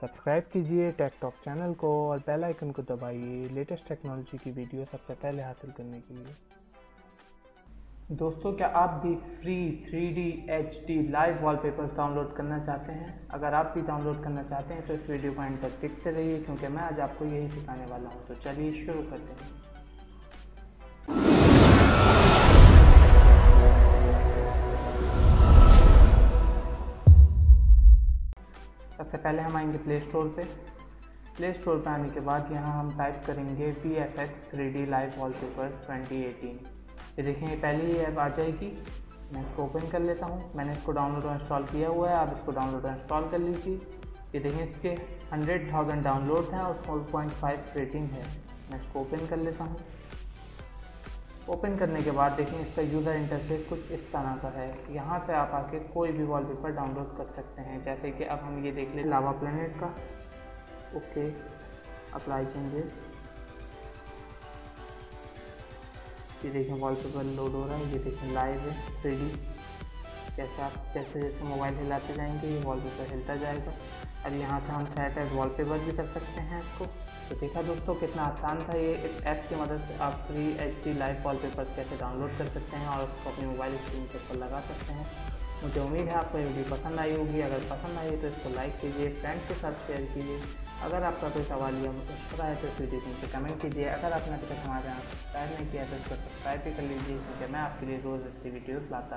Subscribe कीजिए take talk channel को और बेल आइकन को दबाइए लेटेस्ट टेक्नोलॉजी की वीडियो सबसे पहले हासिल करने के लिए। दोस्तों, क्या आप भी free 3D HD live wallpapers download करना चाहते हैं? अगर आप भी डाउनलोड करना चाहते हैं तो इस वीडियो को एंड तक देखते रहिए, क्योंकि मैं आज आपको यही सिखाने वाला हूँ। तो चलिए शुरू करते हैं। सबसे पहले हम आएंगे प्ले स्टोर पे। प्ले स्टोर पर आने के बाद यहाँ हम टाइप करेंगे PFX 3D लाइव वॉलपेपर 2018। ये देखिए, पहले ही ऐप आ जाएगी। मैं इसको ओपन कर लेता हूँ। मैंने इसको डाउनलोड और इंस्टॉल किया हुआ है, आप इसको डाउनलोड और इंस्टॉल कर लीजिए। ये देखिए, इसके 100,000 डाउनलोड हैं और 4.5 रेटिंग है। मैं इसको ओपन कर लेता हूँ। ओपन करने के बाद देखिए, इसका यूज़र इंटरफेस कुछ इस तरह का है। यहाँ से आप आके कोई भी वॉलपेपर डाउनलोड कर सकते हैं, जैसे कि अब हम ये देख लें लावा प्लैनेट का। Okay, apply changes. ये देखें वॉलपेपर लोड हो रहा है। ये देखें लाइव है 3D। जैसे आप जैसे जैसे मोबाइल हिलाते जाएंगे ये वॉलपेपर हिलता जाएगा। अब यहाँ से हम सेट एज वॉलपेपर भी कर सकते हैं इसको। तो देखा दोस्तों कितना आसान था ये। इस ऐप की मदद से आप free 3D HD live wallpapers कैसे डाउनलोड कर सकते हैं और उसको अपने मोबाइल स्क्रीन पर लगा सकते हैं। मुझे उम्मीद है आपको ये वीडियो पसंद आई होगी। अगर पसंद आई तो इसको लाइक कीजिए, फ्रेंड्स के साथ शेयर कीजिए। अगर आपका कोई सवाल या मशवरा है तो इस वीडियो के नीचे कमेंट कीजिए। अगर आपने अभी तक हमारे यहाँ सब्सक्राइब नहीं किया तो इसको सब्सक्राइब भी कर लीजिए, क्योंकि मैं आपके लिए रोज़ ऐसी वीडियोज़ लाता रहूँगा।